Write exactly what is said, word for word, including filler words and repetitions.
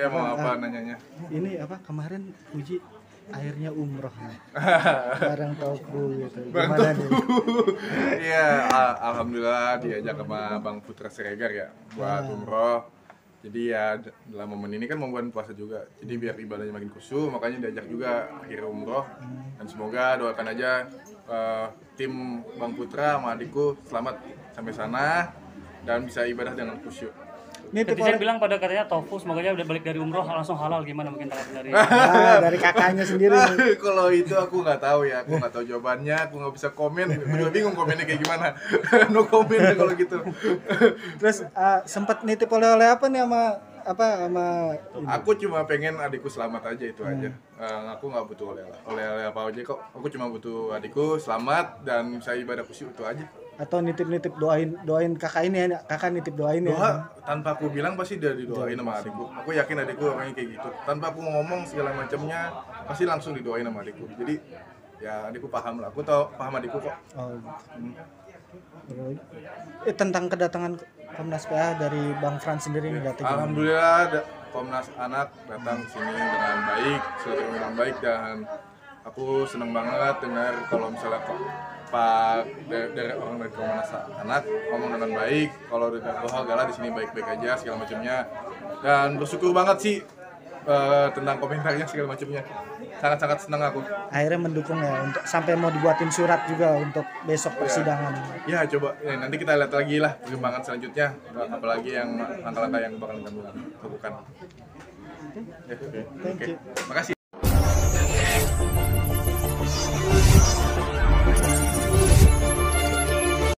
Iya, mau apa, apa nanyanya? Ini apa, kemarin Fuji airnya umroh nih. Barang tofu gitu. Gimana nih? Iya, alhamdulillah diajak sama Bang Putra Siregar ya buat ah. umroh. Jadi ya dalam momen ini kan membuat puasa juga. Jadi biar ibadahnya makin khusyuk, makanya diajak juga akhirnya umroh. Dan semoga doakan aja uh, tim Bang Putra sama adikku selamat sampai sana dan bisa ibadah dengan khusyuk. Netizen bilang pada katanya tofu, semoga udah balik dari umroh langsung halal, gimana mungkin dari ah, dari kakaknya sendiri. Kalau itu aku nggak tahu ya, aku nggak tahu jawabannya, aku nggak bisa komen. Aku juga bingung komennya kayak gimana. No comment kalau gitu. Terus uh, sempat nitip oleh-oleh apa nih sama apa sama? Aku cuma pengen adikku selamat aja, itu hmm. aja. Uh, aku nggak butuh oleh-oleh oleh-oleh apa aja kok. Aku cuma butuh adikku selamat dan bisa ibadah khusyuk, itu aja. Atau nitip-nitip doain doain kakak ini ya, kakak nitip doain ya. Doa tanpa aku bilang pasti udah didoain sama adikku. Aku yakin adikku orangnya kayak gitu. Tanpa aku ngomong segala macamnya pasti langsung didoain sama adikku. Jadi ya adikku paham lah. Aku tau paham adikku kok. Oh. Hmm. Eh, tentang kedatangan Komnas P A dari Bang Frans sendiri nih, datang. Alhamdulillah Komnas Anak datang sini dengan baik, seluruh dengan baik, dan aku senang banget dengar kalau misalnya kok Pak dari, dari orang dari Komnas Anak ngomong dengan baik, kalau dengan hal galah di sini baik-baik aja segala macamnya, dan bersyukur banget sih uh, tentang komentarnya segala macamnya, sangat-sangat senang aku. Akhirnya mendukung ya, untuk sampai mau dibuatin surat juga untuk besok persidangan. Ya, ya coba ya, nanti kita lihat lagi lah perkembangan selanjutnya, apalagi yang langkah-langkah yang bakal kami lakukan. Oke, okay. okay. Thank you. Okay. Makasih.